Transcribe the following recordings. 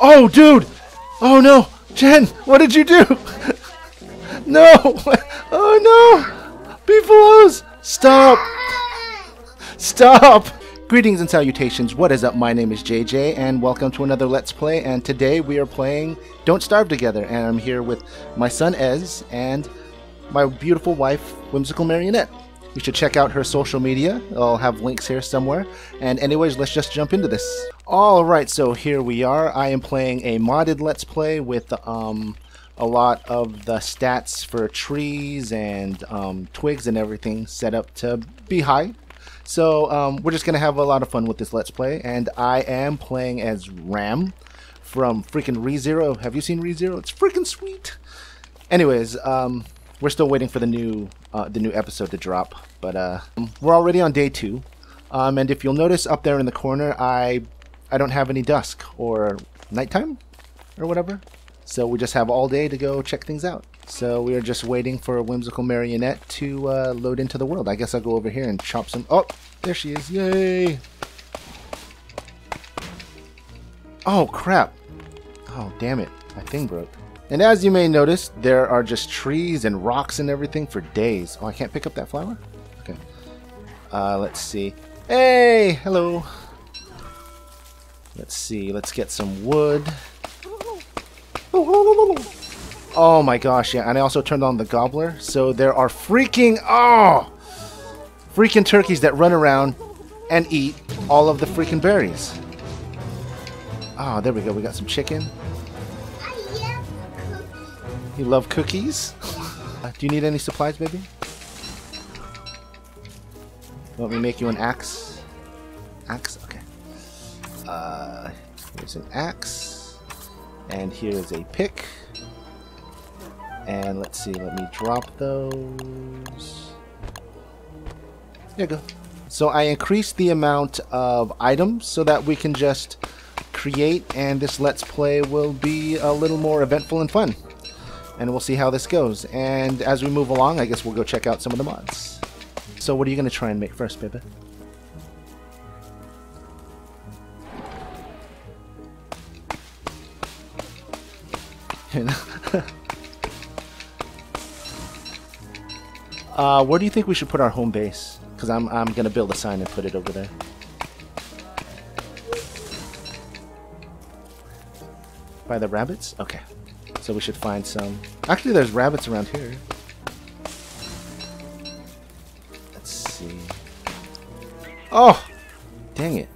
Oh, dude! Oh, no! Jen, what did you do? No! Oh, no! Beefalos! Stop! Stop! Greetings and salutations, what is up? My name is JJ, and welcome to another Let's Play, and today we are playing Don't Starve Together, and I'm here with my son, Ez, and my beautiful wife, Whimsical Marionette. You should check out her social media. I'll have links here somewhere. And anyways, let's just jump into this. Alright, so here we are. I am playing a modded Let's Play with a lot of the stats for trees and twigs and everything set up to be high. So we're just going to have a lot of fun with this Let's Play. And I am playing as Ram from freaking Re: Zero. Have you seen Re: Zero? It's freaking sweet. Anyways, we're still waiting for the new episode to drop, but we're already on day 2, and if you'll notice up there in the corner, I don't have any dusk or nighttime or whatever, so we just have all day to go check things out. So we are just waiting for a Whimsical Marionette to load into the world. I guess I'll go over here and chop some. Oh, there she is! Yay! Oh crap! Oh damn it! My thing broke. And as you may notice, there are just trees and rocks and everything for days. Oh, I can't pick up that flower? Okay. Let's see. Hey! Hello! Let's see. Let's get some wood. Oh my gosh, yeah. And I also turned on the gobbler. So there are freaking... Oh! Freaking turkeys that run around and eat all of the freaking berries. Oh, there we go. We got some chicken. You love cookies? Do you need any supplies, baby? Want me to make you an axe? Axe? Okay. Here's an axe. And here is a pick. And let's see, let me drop those. There you go. So I increased the amount of items so that we can just create, and this Let's Play will be a little more eventful and fun. And we'll see how this goes. And as we move along, I guess we'll go check out some of the mods. So what are you going to try and make first, baby? Where do you think we should put our home base? Because I'm going to build a sign and put it over there. By the rabbits? Okay. So we should find some. Actually, there's rabbits around here. Let's see. Oh! Dang it.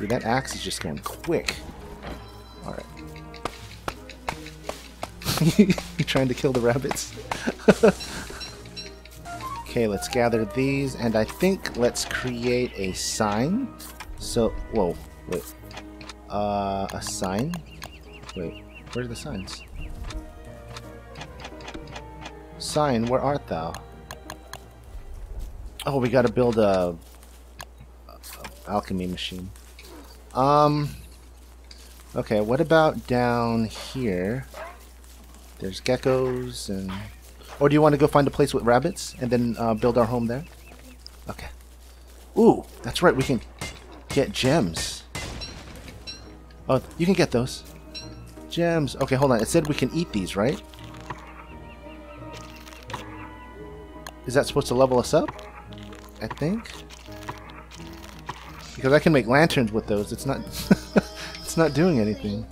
Dude, that axe is just going quick. Alright. You're trying to kill the rabbits? Okay, let's gather these. And I think let's create a sign. So, whoa, wait. A sign? Wait, where are the signs? Sign, where art thou? Oh, we gotta build a alchemy machine. Okay, what about down here? There's geckos and... Or do you want to go find a place with rabbits and then build our home there? Okay. Ooh, that's right, we can get gems. Oh, you can get those. Gems. Okay, hold on. It said we can eat these, right? Is that supposed to level us up? I think. Because I can make lanterns with those. It's not it's not doing anything.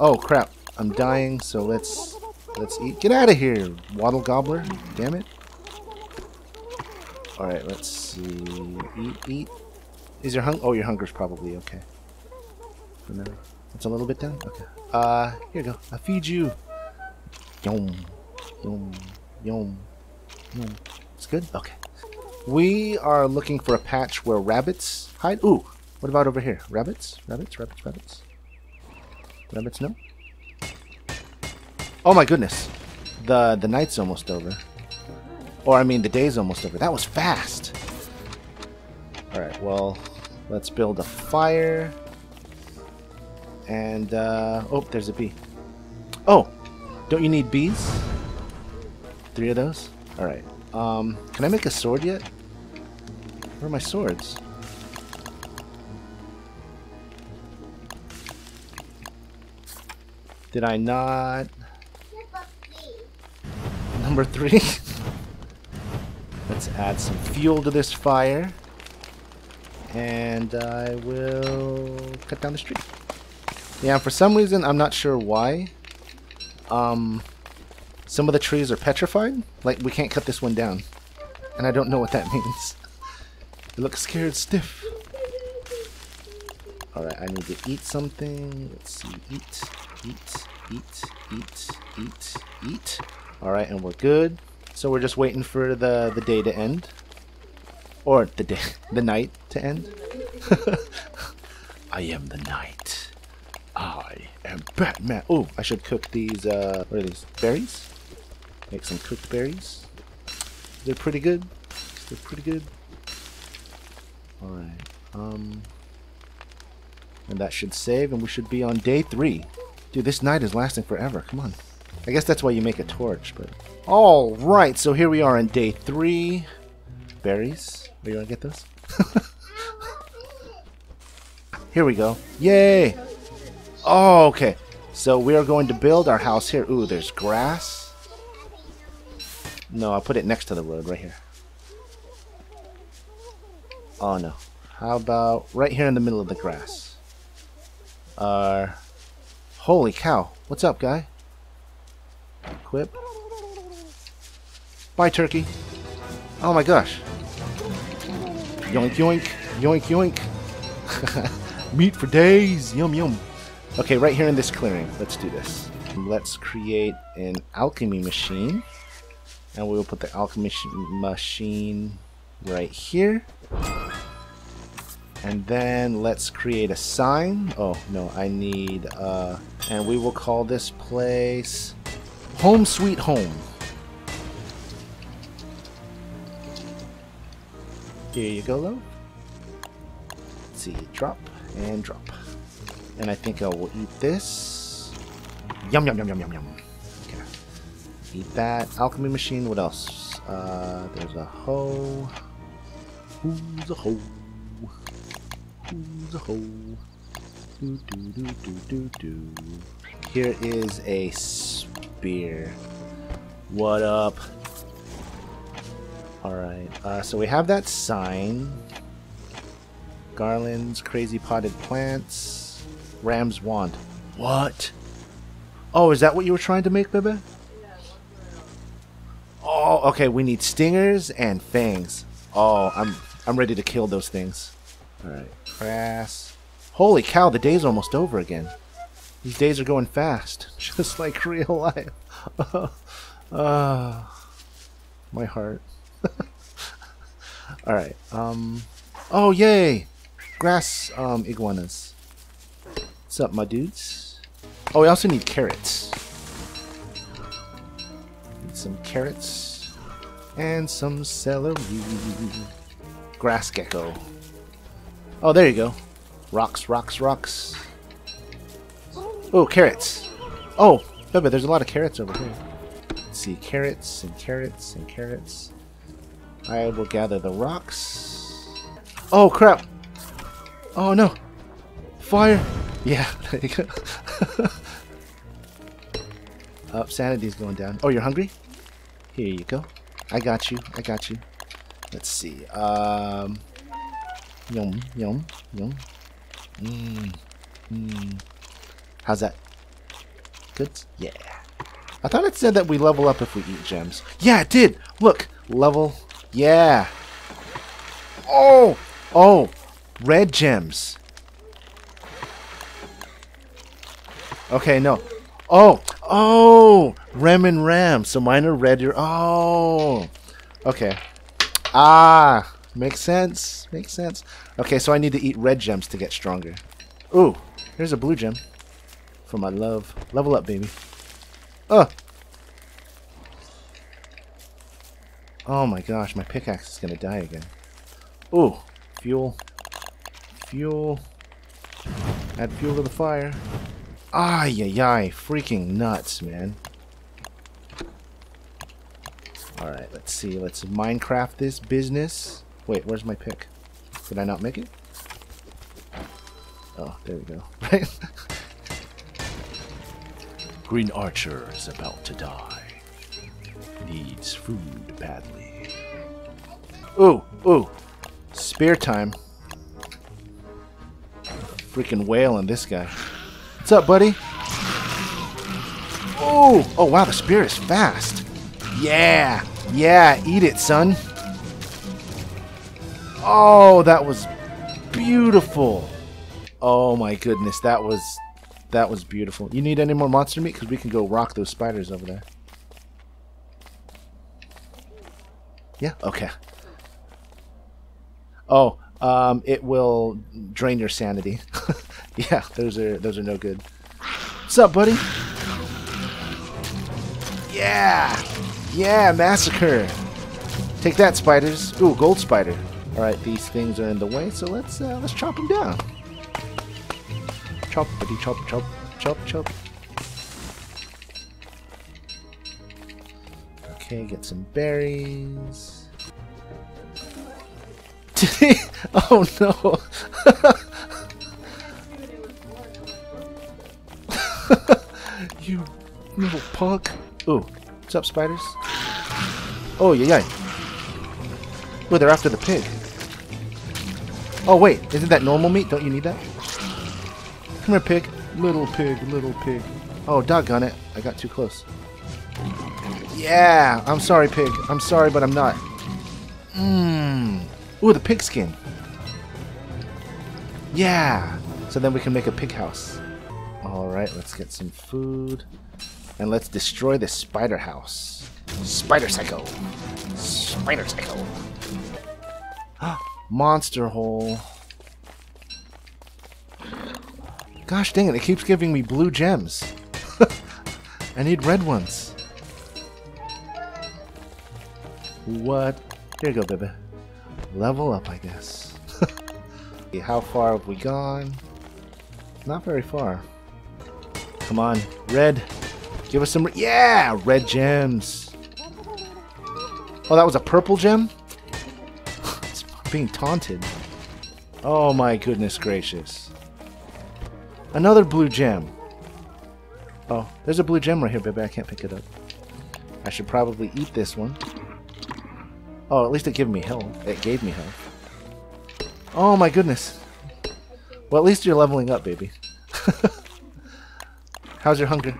Oh crap. I'm dying, so let's eat. Get out of here, waddle gobbler. Damn it. Alright, let's see. Eat. Is your hunger? Oh, your hunger's probably okay. It's a little bit down? Okay. Here you go. I feed you. Yum. Yum. Yum. It's good? Okay. We are looking for a patch where rabbits hide. Ooh, what about over here? Rabbits? Rabbits? Rabbits? Rabbits? Rabbits, no? Oh my goodness. The night's almost over. Or I mean the day's almost over. That was fast. Alright, well, let's build a fire. And, oh, there's a bee. Oh! Don't you need bees? 3 of those? Alright, can I make a sword yet? Where are my swords? Did I not? Number three. Let's add some fuel to this fire. And I will cut down the tree. Yeah, for some reason, I'm not sure why. Some of the trees are petrified. Like, we can't cut this one down. And I don't know what that means. It looks scared stiff. Alright, I need to eat something. Let's see. Eat, eat, eat, eat, eat, eat. Alright, and we're good. So we're just waiting for the day to end. Or the night to end. I am the night. I am Batman. Oh, I should cook these, what are these? Berries? Make some cooked berries. They're pretty good. They're pretty good. Alright. And that should save, and we should be on day 3. Dude, this night is lasting forever. Come on. I guess that's why you make a torch, but... Alright, so here we are on day 3. Berries. Are you gonna get those? Here we go. Yay! Oh, okay. So we are going to build our house here. Ooh, there's grass. No, I'll put it next to the road, right here. Oh, no. How about right here in the middle of the grass? Holy cow. What's up, guy? Equip. Bye, turkey. Oh, my gosh. Yoink, yoink. Yoink, yoink. Meat for days. Yum, yum. Okay, right here in this clearing. Let's do this. Let's create an alchemy machine. And we'll put the alchemy machine right here. And then let's create a sign. Oh, no, I need... and we will call this place... Home Sweet Home. Here you go, Lo. Let's see, drop and drop. And I think I will eat this. Yum, yum, yum, yum, yum, yum. Okay. Eat that. Alchemy machine, what else? There's a hoe. Who's a hoe? Who's a hoe? Do, do, do, do, do, do. Here is a spear. What up? Alright, so we have that sign. Garlands, crazy potted plants, Ram's wand. What? Oh, is that what you were trying to make, Bebe? Oh, okay, we need stingers and fangs. Oh, I'm ready to kill those things. Alright, grass. Holy cow, the day's almost over again. These days are going fast, just like real life. My heart. Alright, oh, yay! Grass, iguanas. What's up, my dudes? Oh, we also need carrots. Need some carrots. And some celery. Grass gecko. Oh, there you go. Rocks, rocks, rocks. Oh, carrots. Oh, Bubba, there's a lot of carrots over here. Let's see, carrots and carrots and carrots. I will gather the rocks. Oh, crap. Oh, no. Fire. Yeah, there you go. Up, sanity's going down. Oh, you're hungry? Here you go. I got you. I got you. Let's see. Yum, yum, yum. Mmm, mmm. How's that? Good? Yeah. I thought it said that we level up if we eat gems. Yeah, it did. Look. Level. Yeah. Oh! Oh! Red gems. Okay, no. Oh! Oh! Rem and Ram. So mine are red. Oh! Okay. Ah! Makes sense. Makes sense. Okay, so I need to eat red gems to get stronger. Ooh! Here's a blue gem. For my love. Level up, baby. Oh! Oh my gosh, my pickaxe is gonna die again. Ooh, fuel. Fuel. Add fuel to the fire. Ay, ay, ay. Freaking nuts, man. Alright, let's see. Let's Minecraft this business. Wait, where's my pick? Did I not make it? Oh, there we go. Right? Green Archer is about to die. Needs food badly. Ooh, ooh. Spear time. Freaking whale on this guy. What's up, buddy? Oh, oh wow, the spear is fast. Yeah, yeah, eat it, son. Oh, that was beautiful. Oh my goodness, that was beautiful. You need any more monster meat? Because we can go rock those spiders over there. Yeah, okay. Oh, it will drain your sanity. Yeah, those are no good. What's up, buddy? Yeah! Yeah, massacre! Take that, spiders. Ooh, gold spider. Alright, these things are in the way, so let's chop them down. Chop, buddy, chop, chop, chop, chop. Okay, get some berries. Oh no! You little punk! Ooh, what's up, spiders? Oh, yeah, yeah. Ooh, they're after the pig. Oh, wait, isn't that normal meat? Don't you need that? Come here, pig. Little pig, little pig. Oh, doggone it. I got too close. Yeah, I'm sorry, pig. I'm sorry, but I'm not. Mmm. Ooh, the pig skin. Yeah. So then we can make a pig house. Alright, let's get some food. And let's destroy this spider house. Spider psycho. Spider psycho. Monster hole. Gosh dang it, it keeps giving me blue gems. I need red ones. What? Here you go, baby. Level up, I guess. How far have we gone? Not very far. Come on, red. Give us some, yeah, red gems. Oh, that was a purple gem? It's being taunted. Oh my goodness gracious. Another blue gem. Oh, there's a blue gem right here, baby. I can't pick it up. I should probably eat this one. Oh, at least it gave me health. It gave me health. Oh my goodness. Well, at least you're leveling up, baby. How's your hunger?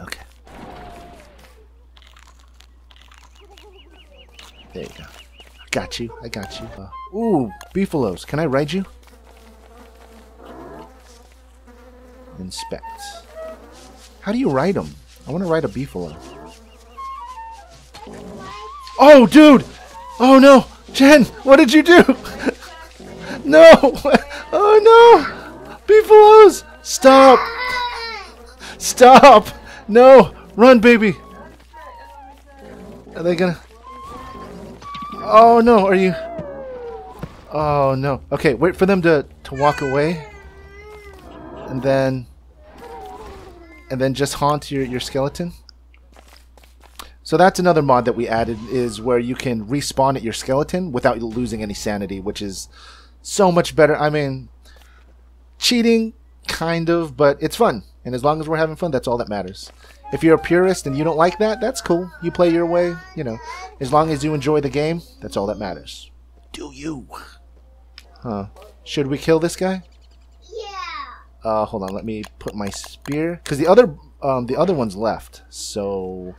Okay. There you go. Got you. I got you. Ooh, Beefalos. Can I ride you? Inspect. How do you ride them? I want to ride a Beefalo. Oh, dude! Oh no! Jen, what did you do? No! Oh no! Beefalos! Stop! Stop! No! Run, baby! Are they gonna... Oh no, are you... Oh no. Okay, wait for them to walk away. And then just haunt your skeleton. So that's another mod that we added, is where you can respawn at your skeleton without losing any sanity, which is so much better. I mean, cheating, kind of, but it's fun. And as long as we're having fun, that's all that matters. If you're a purist and you don't like that, that's cool. You play your way, you know. As long as you enjoy the game, that's all that matters. Do you? Huh. Should we kill this guy? Hold on, let me put my spear, because the other one's left. So,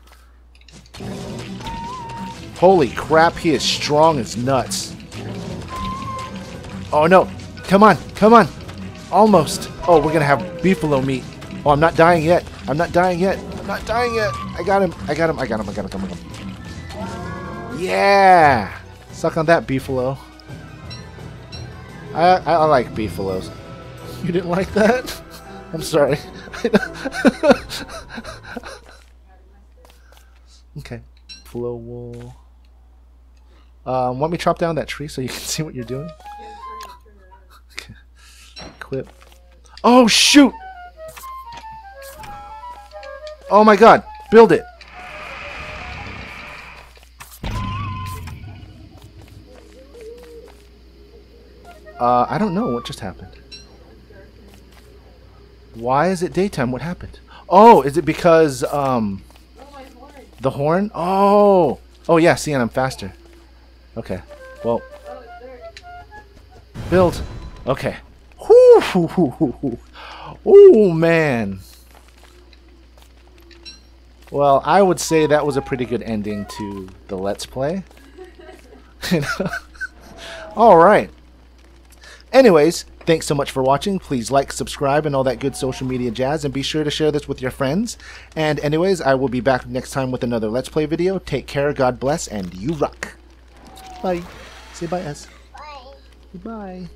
holy crap, he is strong as nuts. Oh no, come on, come on, almost. Oh, we're gonna have Beefalo meat. Oh, I'm not dying yet. I'm not dying yet. I'm not dying yet. I got him. I got him. I got him. I got him. I got him. Yeah, suck on that, Beefalo. I like Beefalos. You didn't like that? I'm sorry. Okay. Flow wool. Want me to chop down that tree so you can see what you're doing? Okay. Clip. Oh, shoot! Oh my god. Build it. I don't know what just happened. Why is it daytime? What happened? Oh, is it because the horn? Oh, oh yeah. See, and I'm faster. Okay. Well, build. Okay. Oh man. Well, I would say that was a pretty good ending to the Let's Play. All right. Anyways, thanks so much for watching. Please like, subscribe, and all that good social media jazz. And be sure to share this with your friends. And anyways, I will be back next time with another Let's Play video. Take care, God bless, and you rock. Bye. Say bye, Ez. Bye. Goodbye.